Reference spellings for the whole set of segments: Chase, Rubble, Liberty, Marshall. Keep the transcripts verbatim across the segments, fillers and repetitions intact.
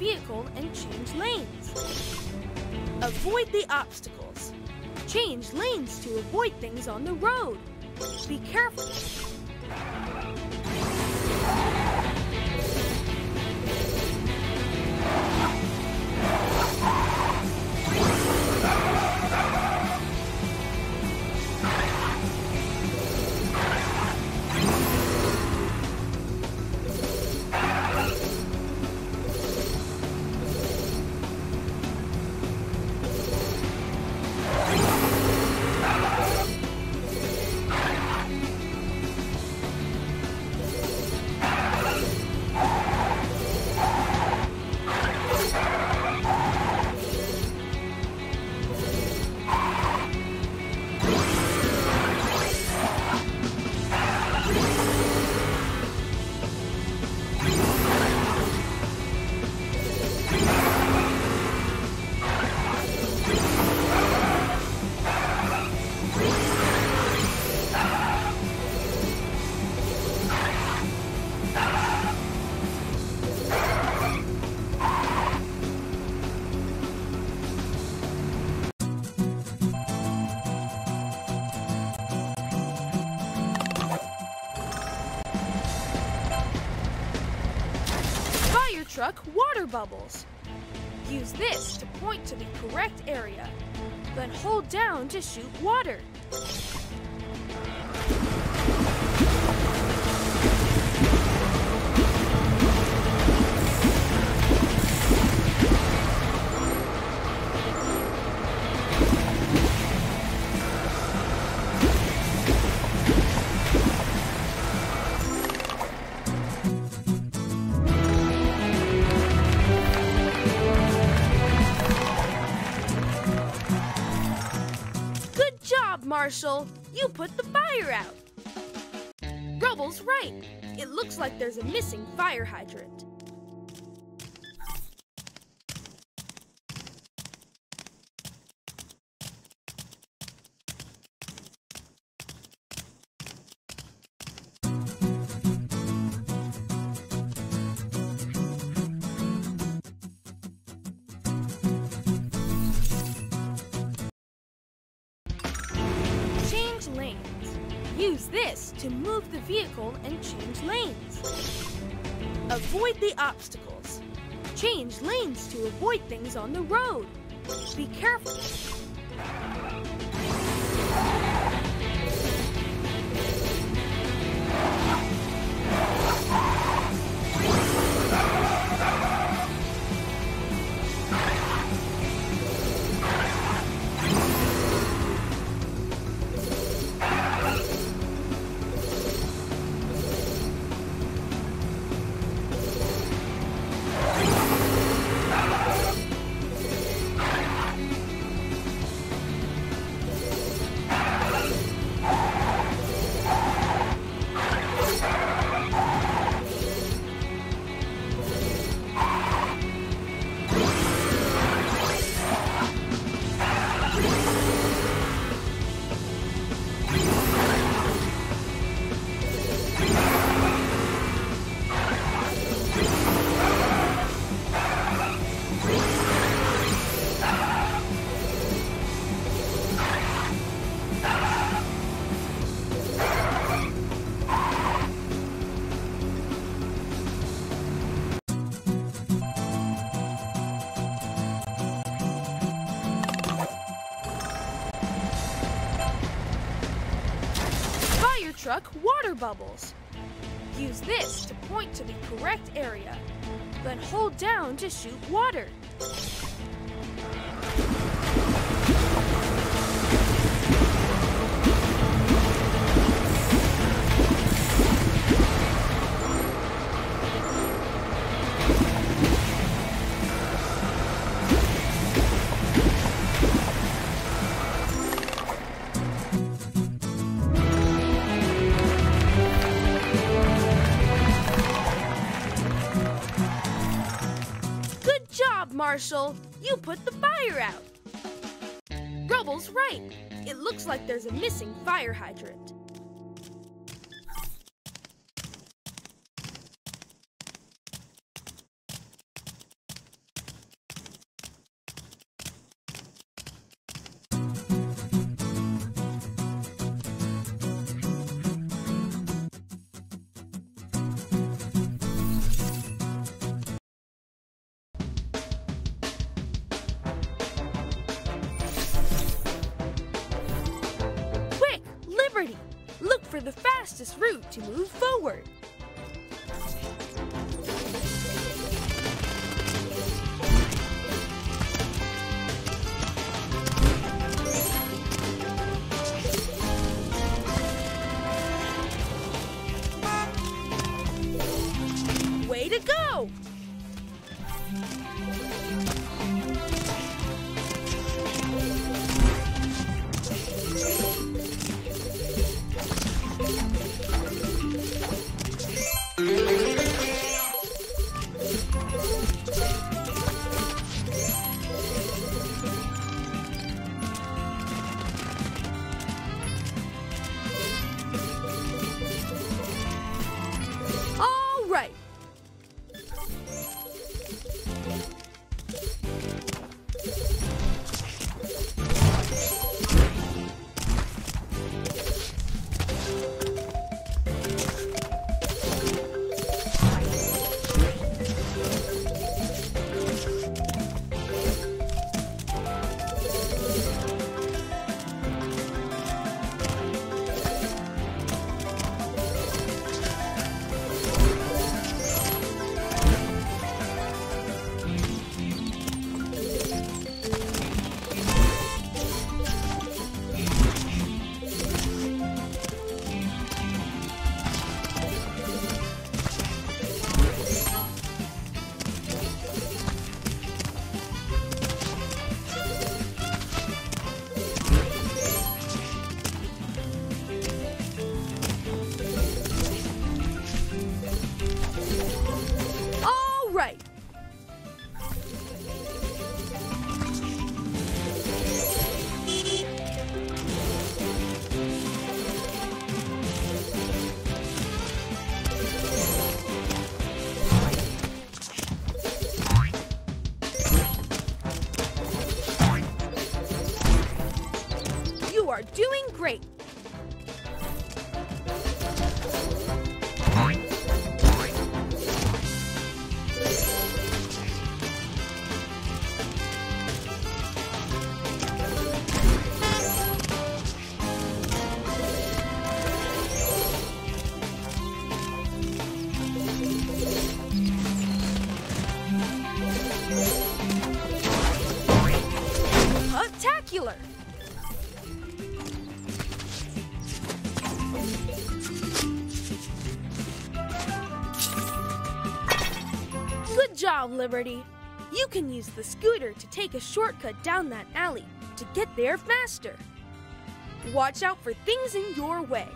vehicle and change lanes. Avoid the obstacles. Change lanes to avoid things on the road. Be careful. Truck water bubbles. Use this to point to the correct area, then hold down to shoot water. Marshall, you put the fire out. Rubble's right. It looks like there's a missing fire hydrant. Lanes. Use this to move the vehicle and change lanes. Avoid the obstacles. Change lanes to avoid things on the road. Be careful. Truck water bubbles. Use this to point to the correct area, then hold down to shoot water. Marshall, you put the fire out. Rubble's right. It looks like there's a missing fire hydrant. for the fastest route to move forward. Way to go! Are doing great. Spectacular. Good job, Liberty. You can use the scooter to take a shortcut down that alley to get there faster. Watch out for things in your way.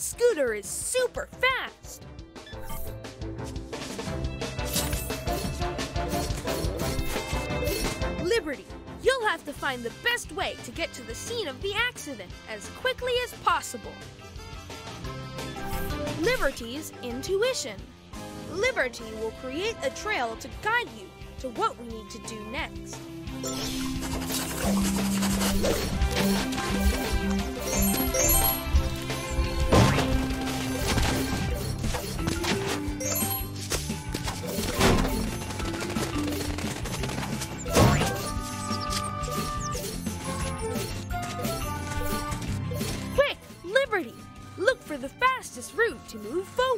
Scooter is super fast. Liberty, you'll have to find the best way to get to the scene of the accident as quickly as possible. Liberty's intuition. Liberty will create a trail to guide you to what we need to do next.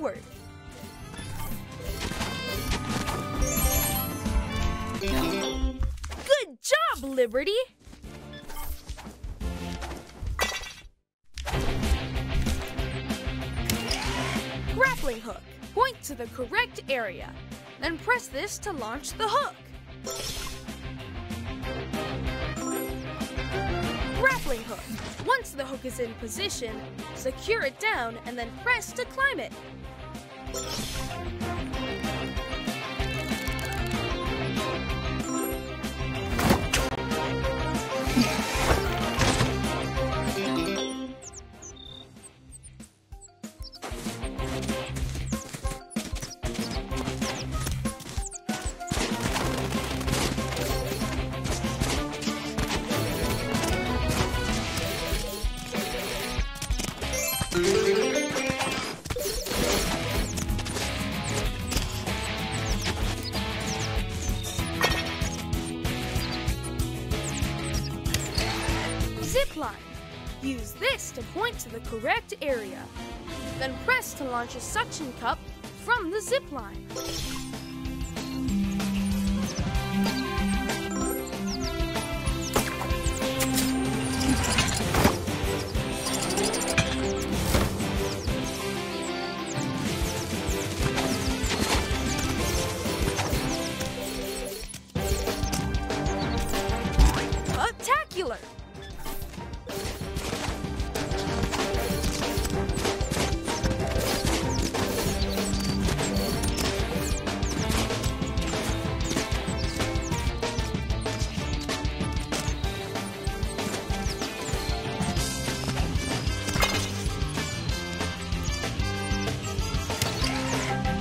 forward! Good job, Liberty! Grappling hook. Point to the correct area. Then press this to launch the hook. Grappling hook. Once the hook is in position, secure it down and then press to climb it. Zipline. Use this to point to the correct area. Then press to launch a suction cup from the zipline. Spectacular!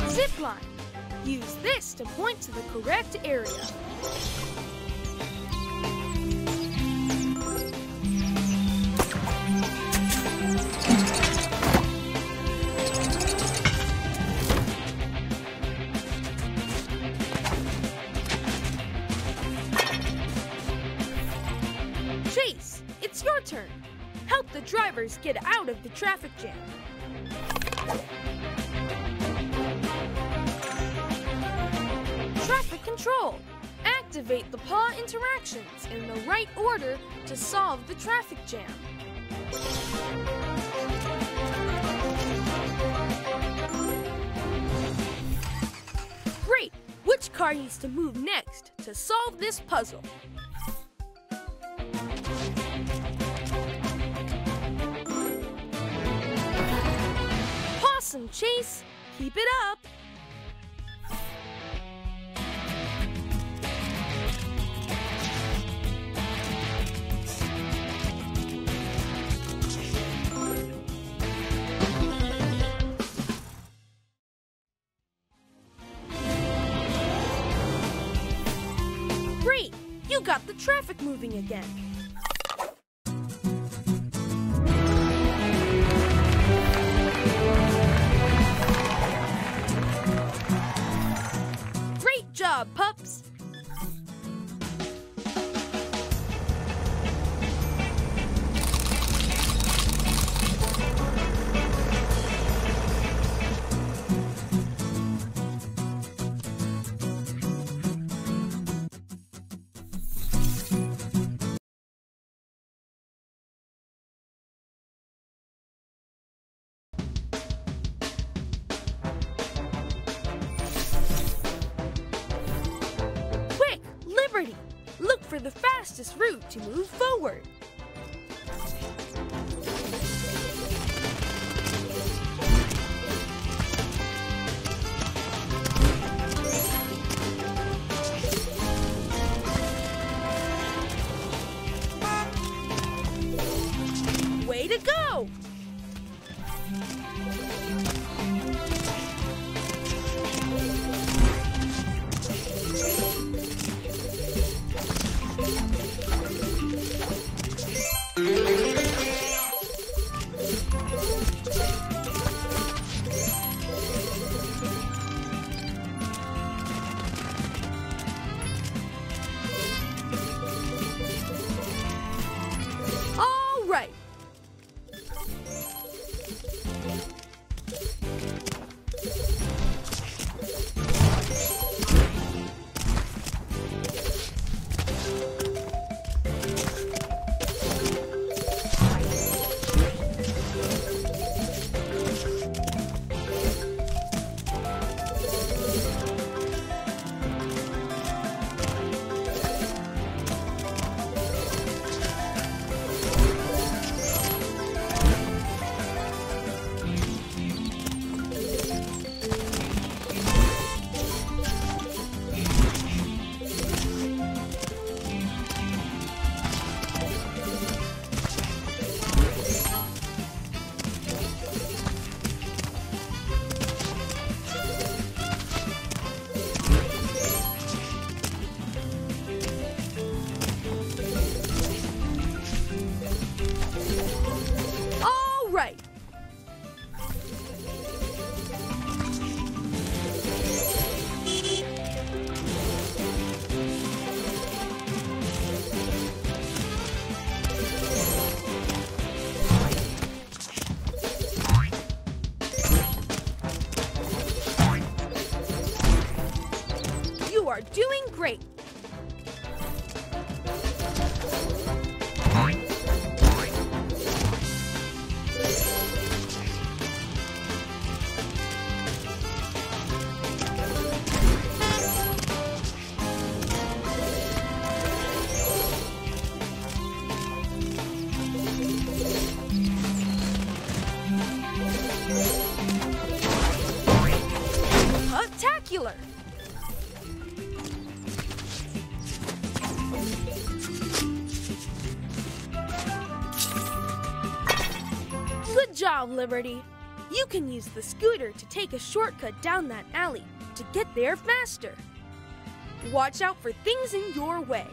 Zipline. Use this to point to the correct area. Chase, it's your turn. Help the drivers get out of the traffic jam. Traffic control. Activate the paw interactions in the right order to solve the traffic jam. Great! Which car needs to move next to solve this puzzle? Awesome, Chase! Keep it up! You got the traffic moving again. Great job, pups! Look for the fastest route to move forward. Way to go! Right. job, Liberty. You can use the scooter to take a shortcut down that alley to get there faster. Watch out for things in your way.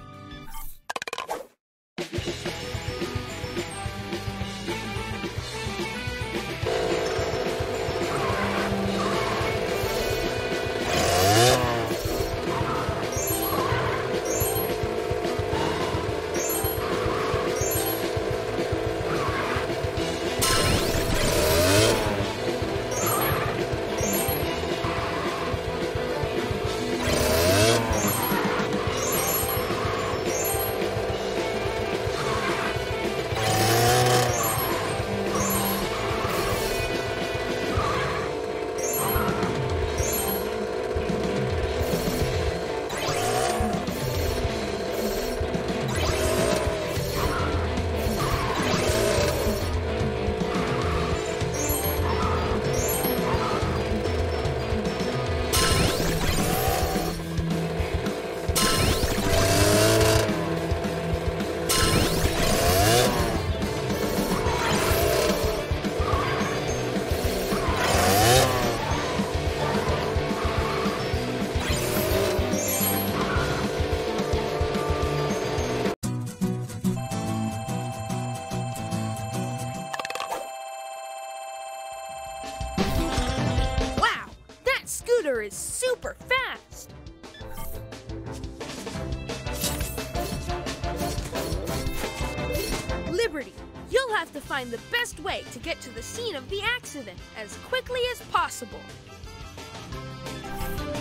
Is super fast. Liberty, you'll have to find the best way to get to the scene of the accident as quickly as possible.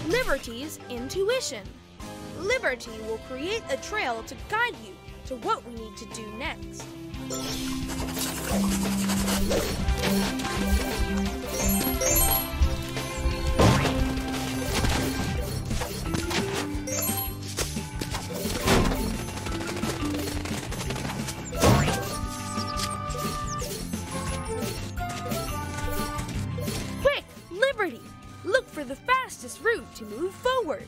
Liberty's intuition. Liberty will create a trail to guide you to what we need to do next. The fastest route to move forward.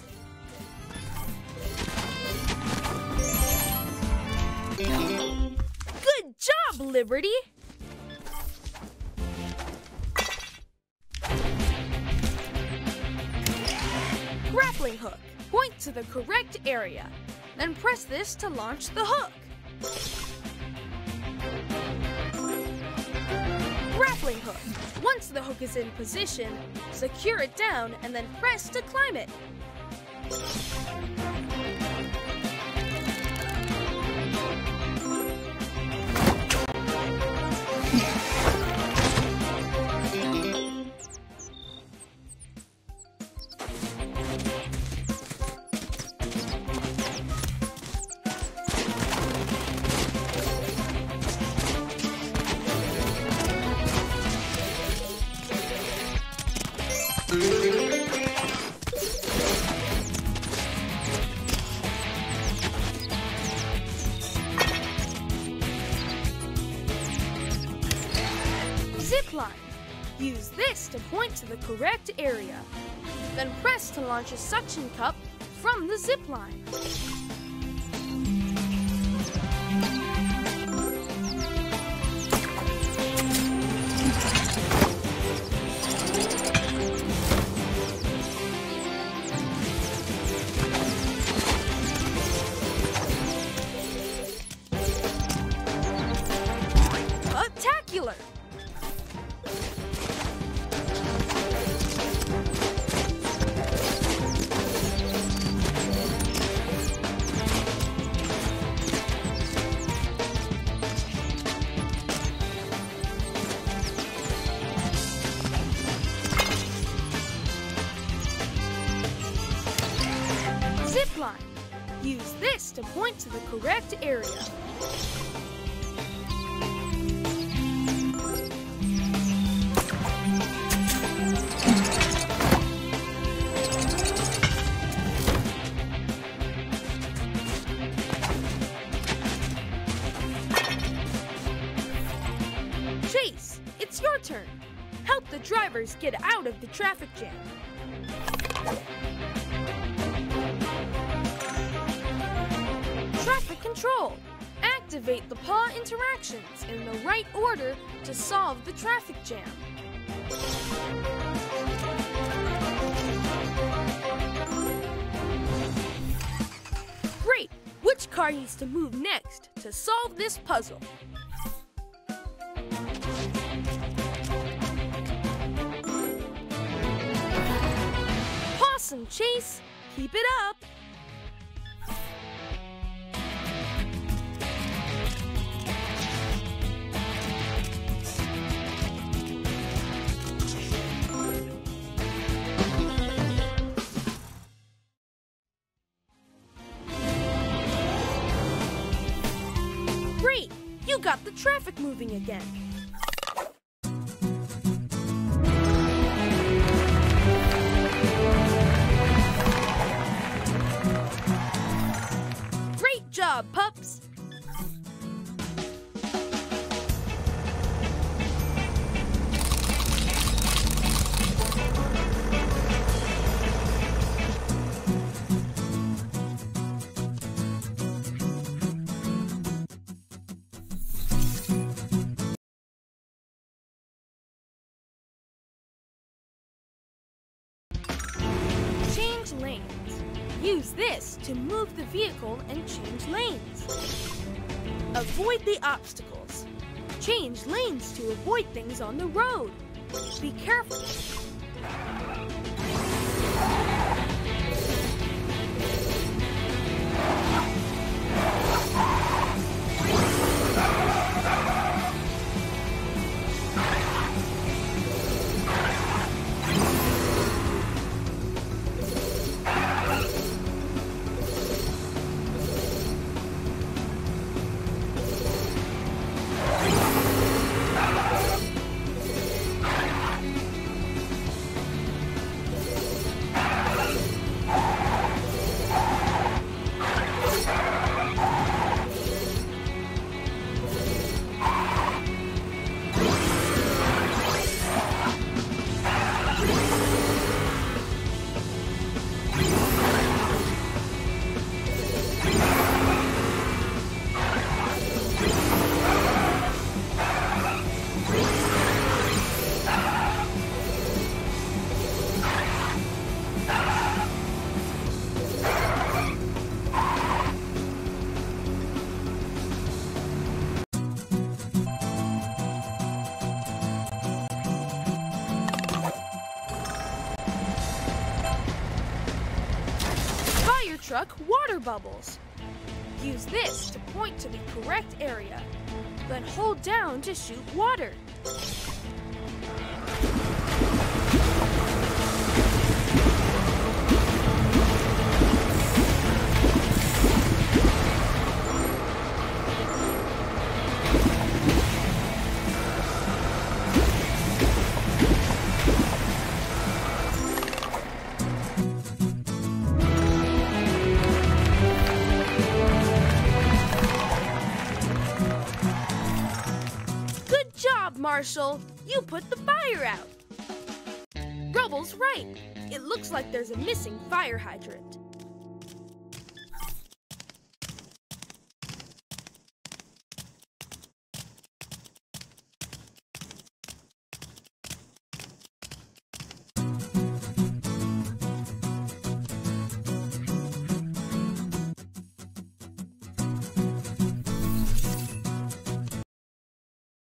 Good job, Liberty! Grappling hook. Point to the correct area. Then press this to launch the hook. Grappling hook. Once the hook is in position, secure it down and then press to climb it. Zipline. Use this to point to the correct area. Then press to launch a suction cup from the zipline. Spectacular! Zipline. Use this to point to the correct area. Chase, it's your turn. Help the drivers get out of the traffic jam. Traffic control. Act activate the paw interactions in the right order to solve the traffic jam. Great! Which car needs to move next to solve this puzzle? Awesome, Chase! Keep it up! You got the traffic moving again. Great job, pups! Lanes. Use this to move the vehicle and change lanes. Avoid the obstacles. Change lanes to avoid things on the road. Be careful. Truck water bubbles. Use this to point to the correct area, then hold down to shoot water. Marshall, you put the fire out! Rubble's right! It looks like there's a missing fire hydrant.